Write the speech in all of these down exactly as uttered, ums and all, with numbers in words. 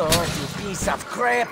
Dirty piece of crap!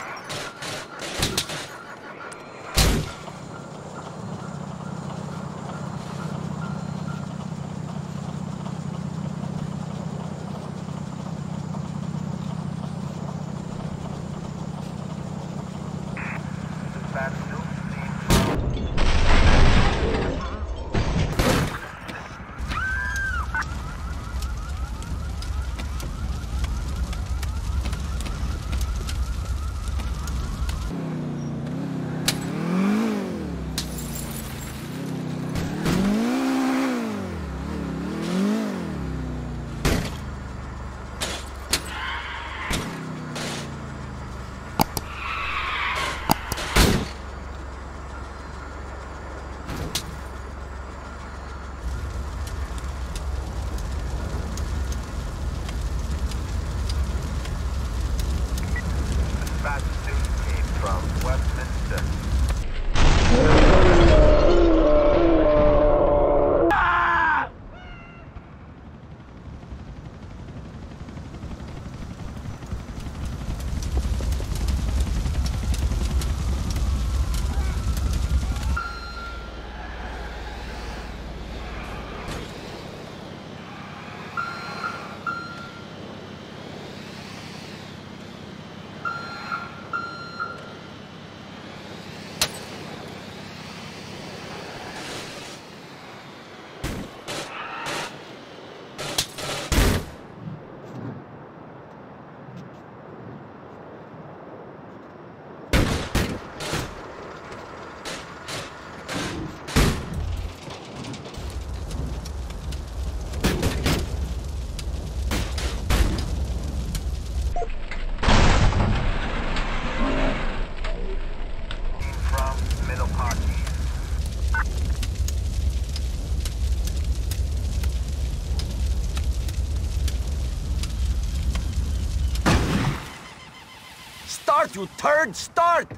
You turd, start!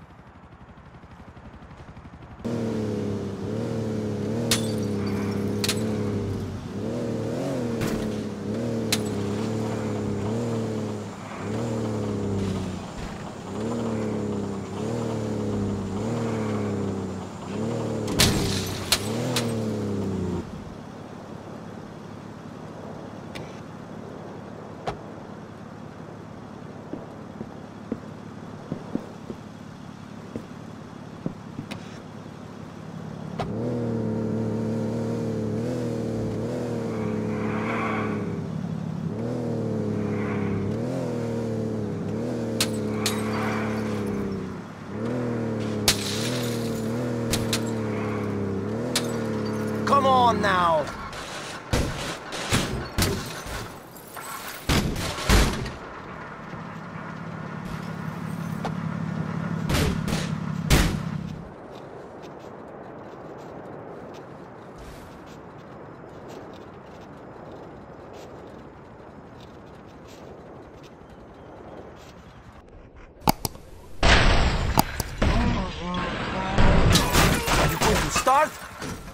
Come on now! Are you going to start?